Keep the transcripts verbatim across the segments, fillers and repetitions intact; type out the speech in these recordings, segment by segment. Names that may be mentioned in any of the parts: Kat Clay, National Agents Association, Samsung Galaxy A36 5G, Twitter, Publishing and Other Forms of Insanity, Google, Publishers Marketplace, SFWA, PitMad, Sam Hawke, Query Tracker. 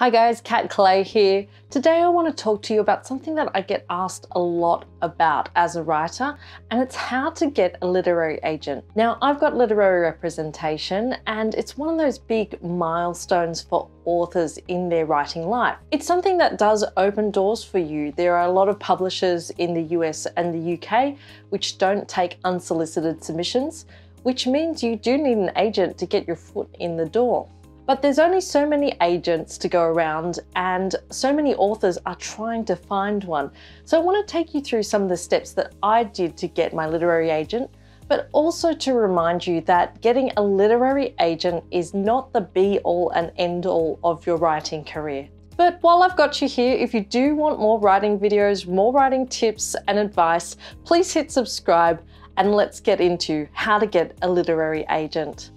Hi guys, Kat Clay here. Today I want to talk to you about something that I get asked a lot about as a writer, and it's how to get a literary agent. Now, I've got literary representation, and it's one of those big milestones for authors in their writing life. It's something that does open doors for you. There are a lot of publishers in the U S and the U K which don't take unsolicited submissions, which means you do need an agent to get your foot in the door. But there's only so many agents to go around, and so many authors are trying to find one. So I want to take you through some of the steps that I did to get my literary agent, but also to remind you that getting a literary agent is not the be-all and end-all of your writing career. But while I've got you here, if you do want more writing videos, more writing tips and advice, please hit subscribe and let's get into how to get a literary agent.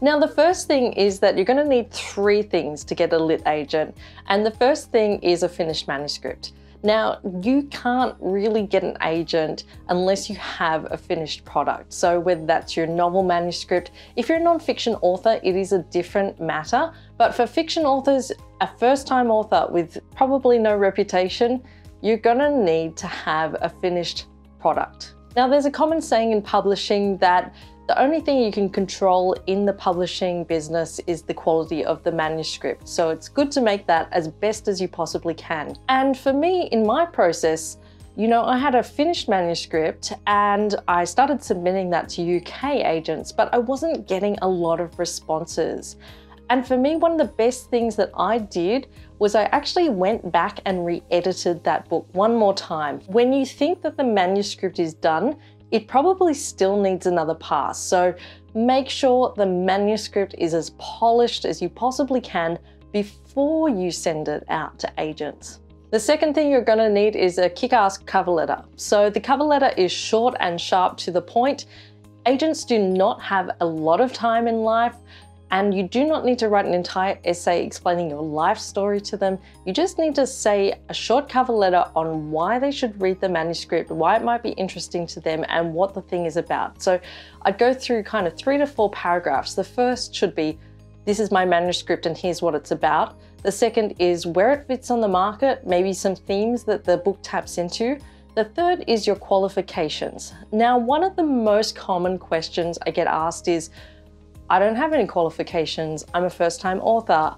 Now, the first thing is that you're going to need three things to get a lit agent. And the first thing is a finished manuscript. Now, you can't really get an agent unless you have a finished product. So whether that's your novel manuscript, if you're a nonfiction author, it is a different matter. But for fiction authors, a first-time author with probably no reputation, you're going to need to have a finished product. Now, there's a common saying in publishing that the only thing you can control in the publishing business is the quality of the manuscript. So it's good to make that as best as you possibly can. And for me, in my process, you know, I had a finished manuscript and I started submitting that to U K agents, but I wasn't getting a lot of responses. And for me, one of the best things that I did was I actually went back and re-edited that book one more time. When you think that the manuscript is done, it probably still needs another pass. So make sure the manuscript is as polished as you possibly can before you send it out to agents. The second thing you're gonna need is a kick-ass cover letter. So the cover letter is short and sharp to the point. Agents do not have a lot of time in life, and you do not need to write an entire essay explaining your life story to them. You just need to say a short cover letter on why they should read the manuscript, why it might be interesting to them, and what the thing is about. So I'd go through kind of three to four paragraphs. The first should be, this is my manuscript and here's what it's about. The second is where it fits on the market, maybe some themes that the book taps into. The third is your qualifications. Now, one of the most common questions I get asked is, I don't have any qualifications, I'm a first-time author,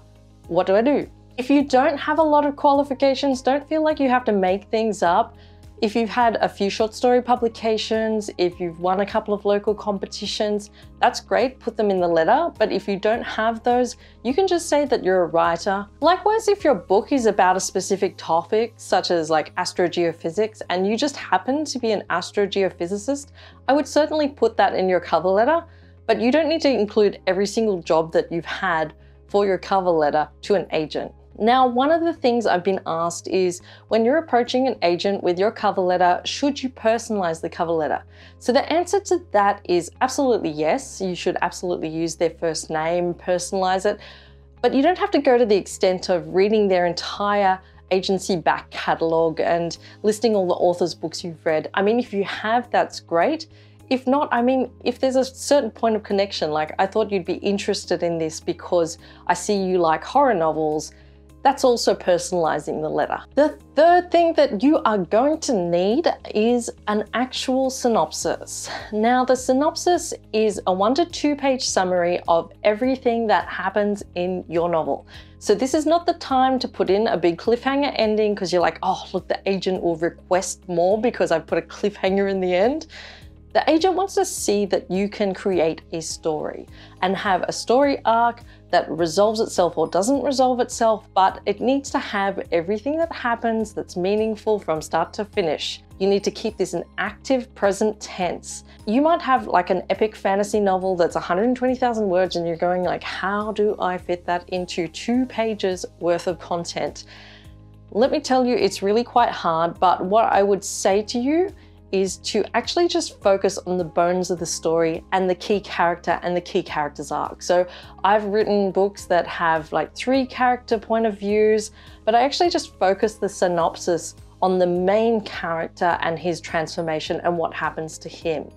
what do I do? If you don't have a lot of qualifications, don't feel like you have to make things up. If you've had a few short story publications, if you've won a couple of local competitions, that's great, put them in the letter. But if you don't have those, you can just say that you're a writer. Likewise, if your book is about a specific topic, such as like astrogeophysics, and you just happen to be an astrogeophysicist, I would certainly put that in your cover letter. But you don't need to include every single job that you've had for your cover letter to an agent. Now, one of the things I've been asked is, when you're approaching an agent with your cover letter, should you personalize the cover letter? So the answer to that is absolutely yes. You should absolutely use their first name, personalize it, but you don't have to go to the extent of reading their entire agency back catalog and listing all the authors' books you've read. I mean, if you have, that's great. If not, I mean, if there's a certain point of connection, like I thought you'd be interested in this because I see you like horror novels, that's also personalizing the letter. The third thing that you are going to need is an actual synopsis. Now, the synopsis is a one to two page summary of everything that happens in your novel. So this is not the time to put in a big cliffhanger ending because you're like, oh, look, the agent will request more because I've put a cliffhanger in the end. The agent wants to see that you can create a story and have a story arc that resolves itself or doesn't resolve itself, but it needs to have everything that happens that's meaningful from start to finish. You need to keep this in active present tense. You might have like an epic fantasy novel that's one hundred twenty thousand words and you're going like, how do I fit that into two pages worth of content? Let me tell you, it's really quite hard, but what I would say to you is to actually just focus on the bones of the story and the key character and the key character's arc. So I've written books that have like three character point of views, but I actually just focus the synopsis on the main character and his transformation and what happens to him.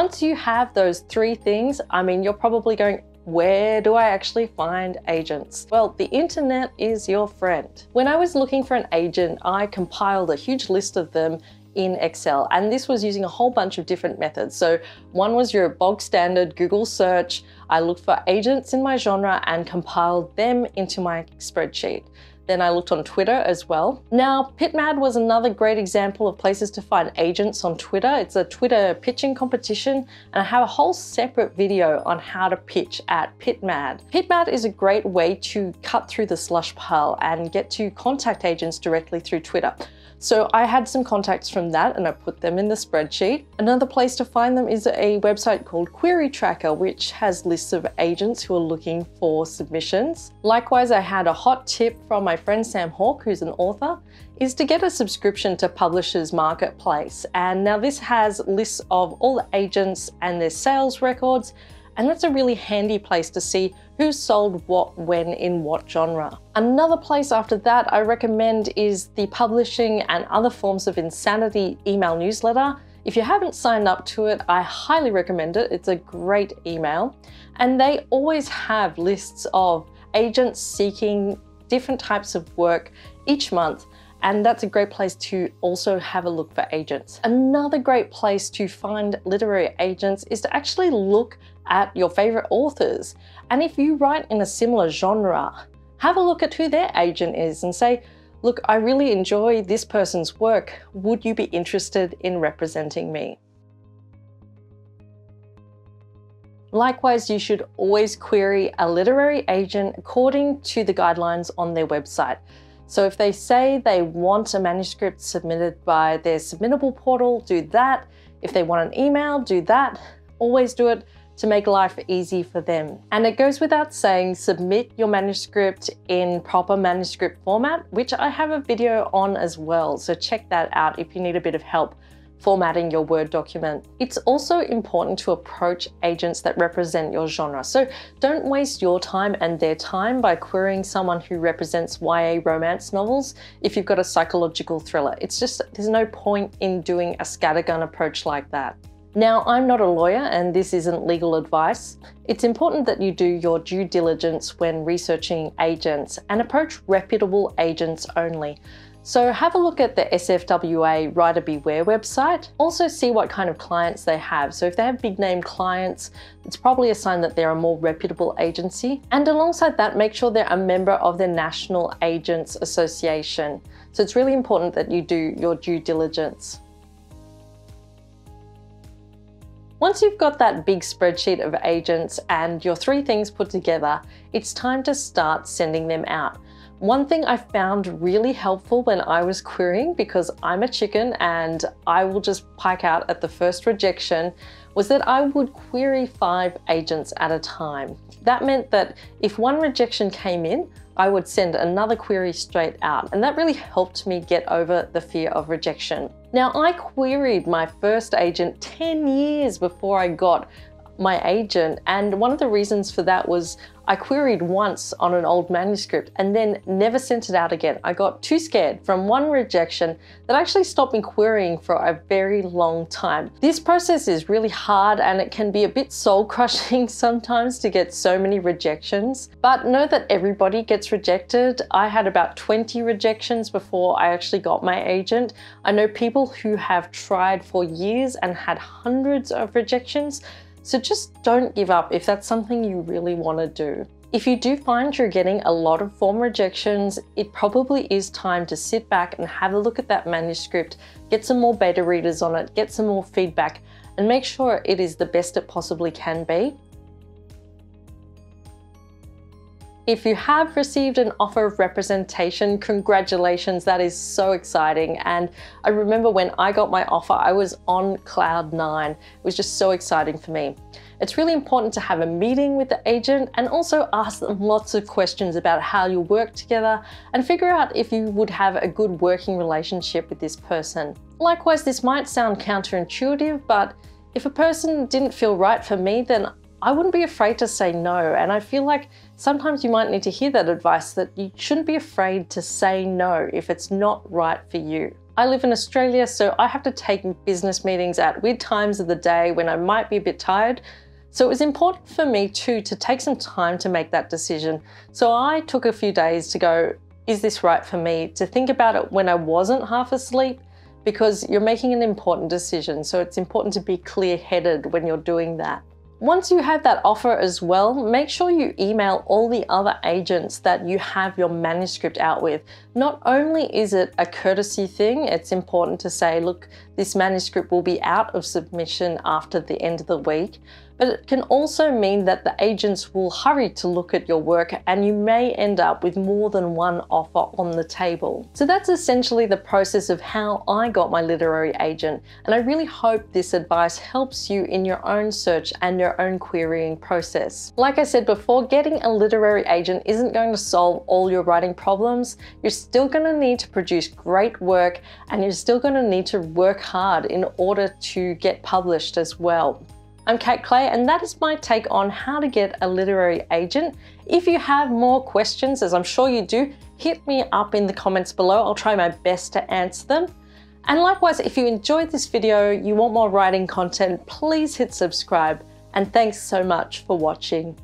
Once you have those three things, I mean, you're probably going, where do I actually find agents? Well, the internet is your friend. When I was looking for an agent, I compiled a huge list of them in Excel, and this was using a whole bunch of different methods. So one was your bog standard Google search. I looked for agents in my genre and compiled them into my spreadsheet. Then I looked on Twitter as well. Now, PitMad was another great example of places to find agents on Twitter. It's a Twitter pitching competition, and I have a whole separate video on how to pitch at PitMad. PitMad is a great way to cut through the slush pile and get to contact agents directly through Twitter. So I had some contacts from that and I put them in the spreadsheet. Another place to find them is a website called Query Tracker, which has lists of agents who are looking for submissions. Likewise, I had a hot tip from my friend Sam Hawke, who's an author, is to get a subscription to Publishers Marketplace. And now this has lists of all the agents and their sales records, and that's a really handy place to see who sold what, when, in what genre. Another place after that I recommend is the Publishing and Other Forms of Insanity email newsletter. If you haven't signed up to it, I highly recommend it. It's a great email. And they always have lists of agents seeking different types of work each month. And that's a great place to also have a look for agents. Another great place to find literary agents is to actually look at your favorite authors. And if you write in a similar genre, have a look at who their agent is and say, look, I really enjoy this person's work. Would you be interested in representing me? Likewise, you should always query a literary agent according to the guidelines on their website. So if they say they want a manuscript submitted by their submittable portal, do that. If they want an email, do that. Always do it to make life easy for them. And it goes without saying, submit your manuscript in proper manuscript format, which I have a video on as well. So check that out if you need a bit of help formatting your Word document. It's also important to approach agents that represent your genre. So don't waste your time and their time by querying someone who represents Y A romance novels if you've got a psychological thriller. It's just, there's no point in doing a scattergun approach like that. Now, I'm not a lawyer and this isn't legal advice. It's important that you do your due diligence when researching agents and approach reputable agents only. So have a look at the S F W A Writer Beware website. Also see what kind of clients they have. So if they have big name clients, it's probably a sign that they're a more reputable agency. And alongside that, make sure they're a member of the National Agents Association. So it's really important that you do your due diligence. Once you've got that big spreadsheet of agents and your three things put together, it's time to start sending them out. One thing I found really helpful when I was querying, because I'm a chicken and I will just pike out at the first rejection, was that I would query five agents at a time. That meant that if one rejection came in, I would send another query straight out, and that really helped me get over the fear of rejection. Now, I queried my first agent ten years before I got my agent, and one of the reasons for that was I queried once on an old manuscript and then never sent it out again. I got too scared from one rejection that actually stopped me querying for a very long time. This process is really hard and it can be a bit soul-crushing sometimes to get so many rejections, but know that everybody gets rejected. I had about twenty rejections before I actually got my agent. I know people who have tried for years and had hundreds of rejections. So just don't give up if that's something you really want to do. If you do find you're getting a lot of form rejections, it probably is time to sit back and have a look at that manuscript, get some more beta readers on it, get some more feedback, and make sure it is the best it possibly can be. If you have received an offer of representation, congratulations, that is so exciting. And I remember when I got my offer, I was on cloud nine. It was just so exciting for me. It's really important to have a meeting with the agent and also ask them lots of questions about how you work together and figure out if you would have a good working relationship with this person. Likewise, this might sound counterintuitive, but if a person didn't feel right for me, then I wouldn't be afraid to say no. And I feel like sometimes you might need to hear that advice, that you shouldn't be afraid to say no if it's not right for you. I live in Australia, so I have to take business meetings at weird times of the day when I might be a bit tired. So it was important for me too to take some time to make that decision. So I took a few days to go, is this right for me? To think about it when I wasn't half asleep, because you're making an important decision. So it's important to be clear-headed when you're doing that. Once you have that offer as well, make sure you email all the other agents that you have your manuscript out with. Not only is it a courtesy thing, it's important to say, look, this manuscript will be out of submission after the end of the week, but it can also mean that the agents will hurry to look at your work and you may end up with more than one offer on the table. So that's essentially the process of how I got my literary agent, and I really hope this advice helps you in your own search and your own querying process. Like I said before, getting a literary agent isn't going to solve all your writing problems. You're still going to need to produce great work, and you're still going to need to work hard in order to get published as well. I'm Kat Clay, and that is my take on how to get a literary agent. If you have more questions, as I'm sure you do, hit me up in the comments below. I'll try my best to answer them. And likewise, if you enjoyed this video, you want more writing content, please hit subscribe. And thanks so much for watching.